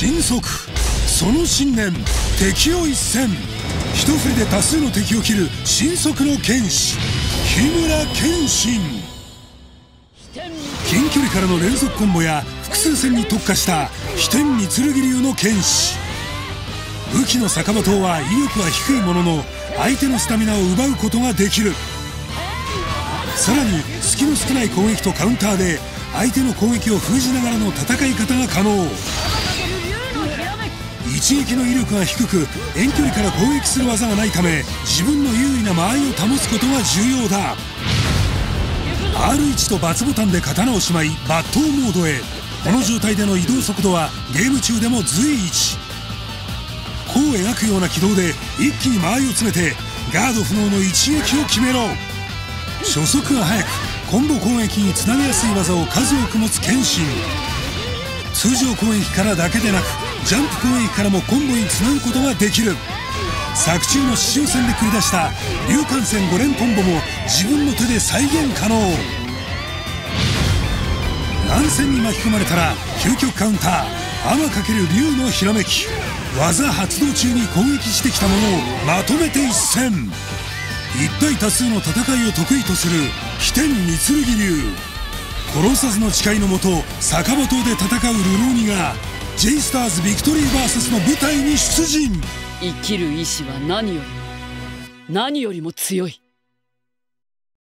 神速、その信念、敵を一閃、一振りで多数の敵を切る神速の剣士、緋村剣心。近距離からの連続コンボや複数戦に特化した飛天御剣流の剣士。武器の逆刃刀は威力は低いものの相手のスタミナを奪うことができる。さらに隙の少ない攻撃とカウンターで相手の攻撃を封じながらの戦い方が可能。一撃の威力が低く遠距離から攻撃する技がないため自分の優位な間合いを保つことが重要だ。 R1 と×ボタンで刀をしまい抜刀モードへ。この状態での移動速度はゲーム中でも随一。弧を描くような軌道で一気に間合いを詰めてガード不能の一撃を決めろ。初速が速くコンボ攻撃につなげやすい技を数多く持つ剣心。通常攻撃からだけでなくジャンプ攻撃からもコンボにつなぐことができる。作中の刺繍戦で繰り出した龍冠戦5連コンボも自分の手で再現可能。乱戦に巻き込まれたら究極カウンター天×龍のひらめき。技発動中に攻撃してきたものをまとめて一閃。一体多数の戦いを得意とする飛天御剣流。殺さずの誓いのもと逆刃刀で戦う流浪人が J スターズビクトリー VS の舞台に出陣。生きる意志は何よりも強い。